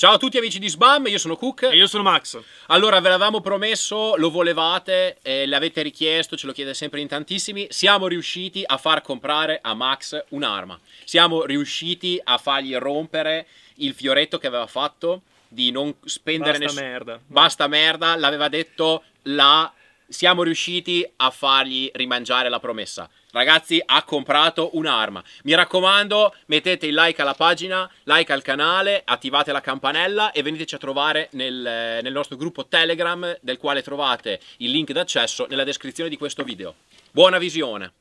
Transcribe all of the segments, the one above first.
Ciao a tutti amici di Sbam, io sono Cook e io sono Max. Allora, ve l'avevamo promesso, lo volevate, l'avete richiesto, ce lo chiede sempre in tantissimi. Siamo riusciti a far comprare a Max un'arma. Siamo riusciti a fargli rompere il fioretto che aveva fatto di non spendere nessuno. Basta merda. Basta merda, l'aveva detto la... Siamo riusciti a fargli rimangiare la promessa. Ragazzi, ha comprato un'arma. Mi raccomando, mettete il like alla pagina, like al canale, attivate la campanella e veniteci a trovare nel nostro gruppo Telegram, del quale trovate il link d'accesso nella descrizione di questo video. Buona visione.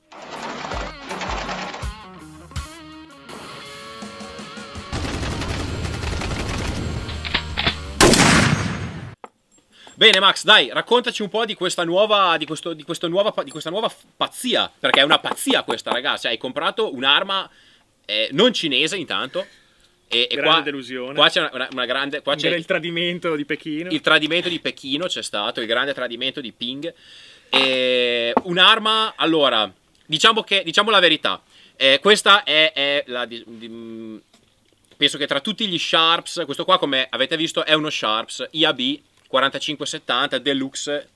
Bene Max, dai, raccontaci un po' di questa nuova pazzia, perché è una pazzia questa, ragazzi. Hai comprato un'arma non cinese intanto e grande qua, delusione. Qua c'è una grande qua c'è il tradimento di Pechino. Il tradimento di Pechino c'è stato, il grande tradimento di Ping. Un'arma, allora, diciamo la verità. Questa è la penso che tra tutti gli Sharps, questo qua come avete visto è uno Sharps IAB 45-70 deluxe,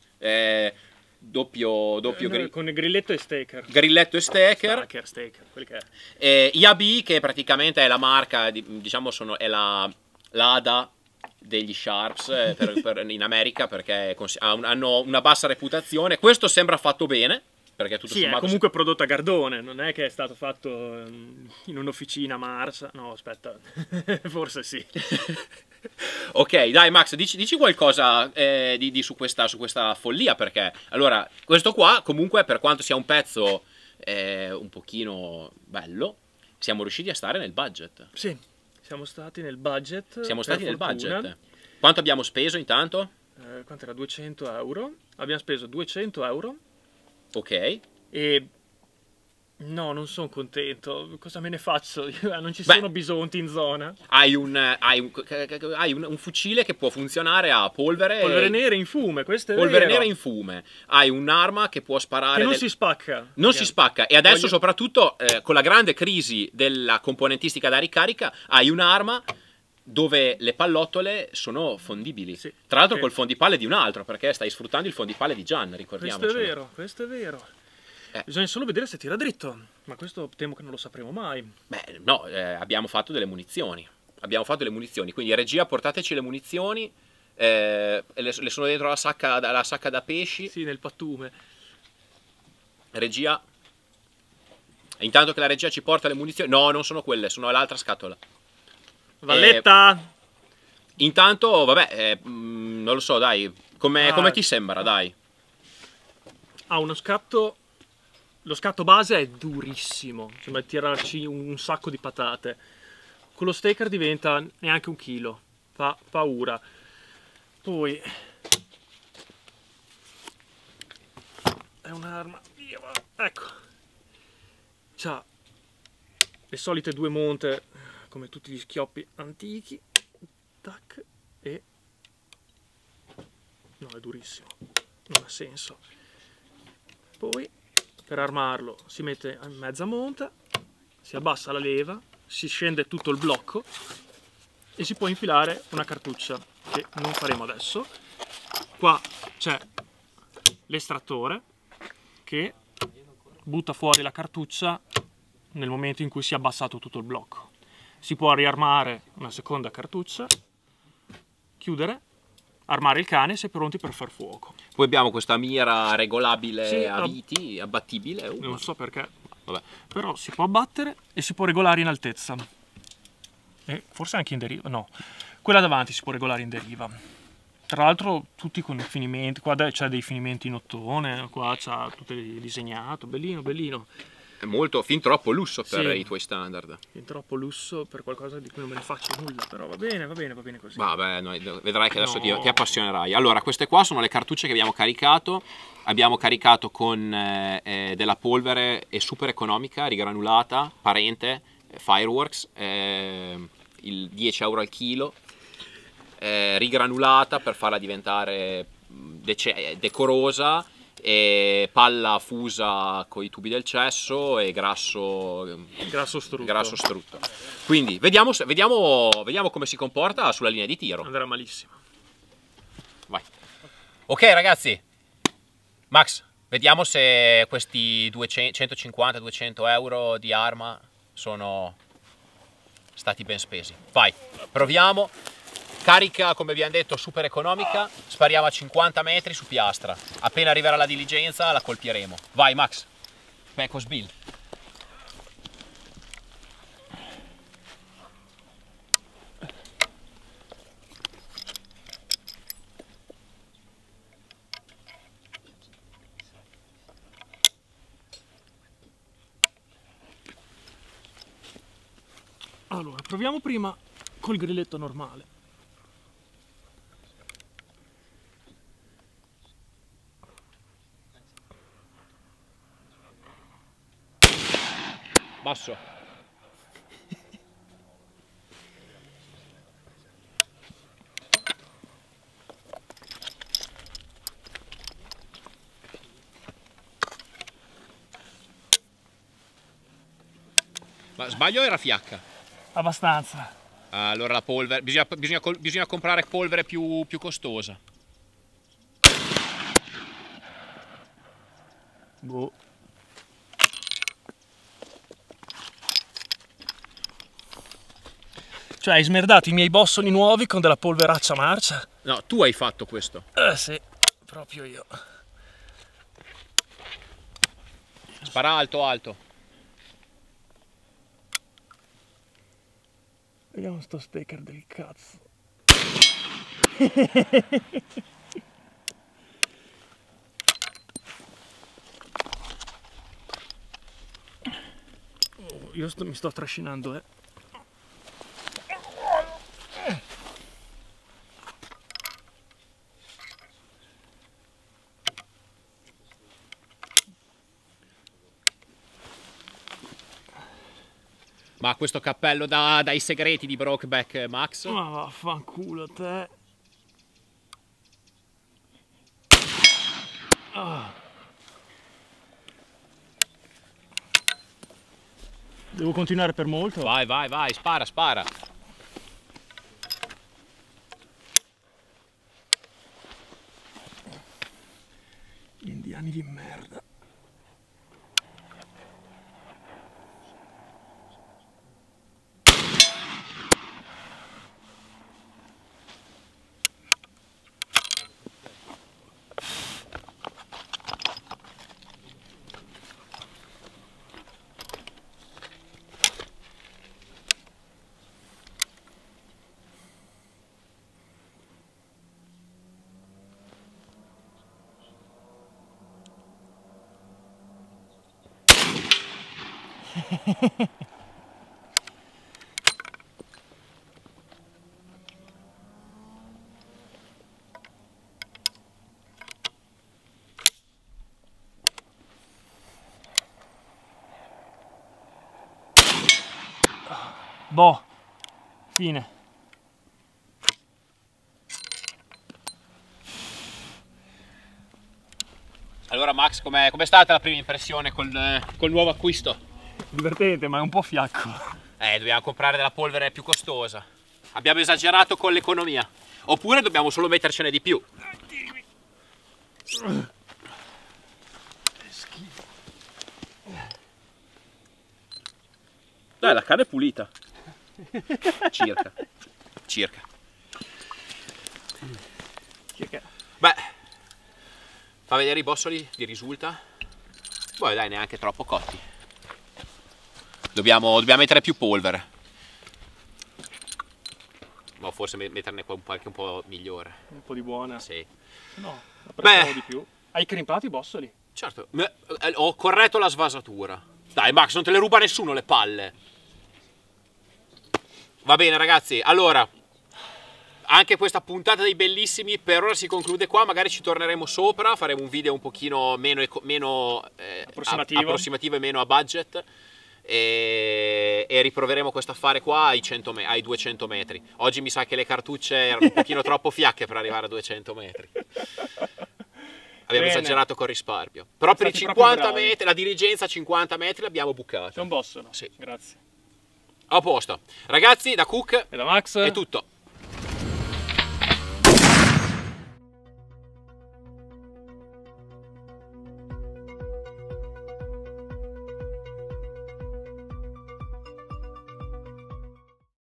doppio con grilletto e staker. Grilletto e staker. Staker quel che è. IAB, che praticamente è la marca, diciamo, è l'ADA degli Sharps in America, perché hanno una bassa reputazione. Questo sembra fatto bene, perché tutto sì, sommato... è comunque prodotto a Gardone, non è che è stato fatto in un'officina Mars. No, aspetta, forse sì. Ok, dai Max, dici qualcosa su questa follia, perché allora questo qua comunque, per quanto sia un pezzo un pochino bello, siamo riusciti a stare nel budget. Sì, siamo stati nel budget. Siamo stati nel budget. Quanto abbiamo speso intanto? Quanto era? 200 euro. Abbiamo speso 200 euro. Ok. E... no, non sono contento. Cosa me ne faccio? Non ci sono bisonti in zona. Hai un fucile che può funzionare a polvere. Polvere nera in fume, questo è vero. Polvere nera in fume. Hai un'arma che può sparare. Che non si spacca. Non si spacca. E adesso, soprattutto con la grande crisi della componentistica da ricarica, hai un'arma dove le pallottole sono fondibili. Sì. Tra l'altro, col fondipalle di un altro, perché stai sfruttando il fondipalle di Gian, ricordiamoci. Questo è vero, questo è vero. Bisogna solo vedere se tira dritto, ma questo temo che non lo sapremo mai. Beh, no, abbiamo fatto delle munizioni. Abbiamo fatto delle munizioni, quindi regia, portateci le munizioni. Le sono dentro la sacca da pesci. Sì, nel pattume. Regia. Intanto che la regia ci porta le munizioni. No, non sono quelle, sono l'altra scatola. Valletta! Intanto, vabbè, non lo so, dai. Come ti sembra, dai? Ha uno scatto... Lo scatto base è durissimo, sembra tirarci un sacco di patate. Con lo staker diventa neanche un chilo, fa paura. Poi è un'arma, ecco, c'ha le solite due monte come tutti gli schioppi antichi. Tac, e no, è durissimo, non ha senso. Poi per armarlo si mette in mezza monta, si abbassa la leva, si scende tutto il blocco e si può infilare una cartuccia, che non faremo adesso. Qua c'è l'estrattore che butta fuori la cartuccia nel momento in cui si è abbassato tutto il blocco. Si può riarmare una seconda cartuccia, chiudere, armare il cane, se pronti per far fuoco. Poi abbiamo questa mira regolabile, sì, a viti, abbattibile. Non so perché, vabbè. Però si può abbattere e si può regolare in altezza. E forse anche in deriva, no. Quella davanti si può regolare in deriva. Tra l'altro tutti con i finimenti, qua c'è dei finimenti in ottone, qua c'ha tutto disegnato, bellino, bellino. È molto, fin troppo lusso per i tuoi standard. Fin troppo lusso per qualcosa di cui non me ne faccio nulla, però va bene così. Vabbè, vedrai che adesso ti appassionerai. Allora, queste qua sono le cartucce che abbiamo caricato. Abbiamo caricato con della polvere super economica, rigranulata, parente, fireworks, il 10 euro al chilo, rigranulata per farla diventare decorosa. palla fusa con i tubi del cesso e grasso strutto. Quindi vediamo come si comporta sulla linea di tiro. Andrà malissimo. Vai. Ok ragazzi, Max, vediamo se questi 150-200 euro di arma sono stati ben spesi. Vai, proviamo. Carica, come vi hanno detto, super economica, spariamo a 50 metri su piastra, appena arriverà la diligenza la colpiremo. Vai Max, becco Sbill. Allora, proviamo prima col grilletto normale. Basso. Ma sbaglio, era fiacca? Abbastanza. Allora la polvere, bisogna comprare polvere più costosa. Boh. Cioè hai smerdato i miei bossoli nuovi con della polveraccia marcia? No, tu hai fatto questo. Sì, proprio io. Spara alto, alto. Vediamo sto speaker del cazzo. Oh, io mi sto trascinando, eh. Ma questo cappello dai segreti di Brokeback, Max? Ma vaffanculo te. Ah. Devo continuare per molto? Vai, vai, vai, spara, spara. Gli indiani di merda. Boh, fine. Allora Max, com'è stata la prima impressione col nuovo acquisto? Divertente, ma è un po' fiacco. Dobbiamo comprare della polvere più costosa. Abbiamo esagerato con l'economia. Oppure dobbiamo solo mettercene di più. È schifo. Dai, la canna è pulita. Circa. Circa. Circa. Beh, fa vedere i bossoli, vi risulta. Poi dai, neanche troppo cotti. Dobbiamo mettere più polvere, ma forse metterne qualche un po' migliore. Un po' di buona? Sì. No, beh, di più. Hai crimpato i bossoli? Certo, ho corretto la svasatura. Dai Max, non te le ruba nessuno le palle. Va bene ragazzi, allora, anche questa puntata dei bellissimi per ora si conclude qua. Magari ci torneremo sopra, faremo un video un pochino meno approssimativo e meno a budget. E riproveremo questo affare qua ai 200 metri. Oggi mi sa che le cartucce erano un pochino troppo fiacche per arrivare a 200 metri. abbiamo esagerato col risparmio. Però per i 50 metri, la dirigenza a 50 metri l'abbiamo bucata. C'è un boss, no? Sì. Grazie. A posto. Ragazzi, da Cook e da Max è tutto.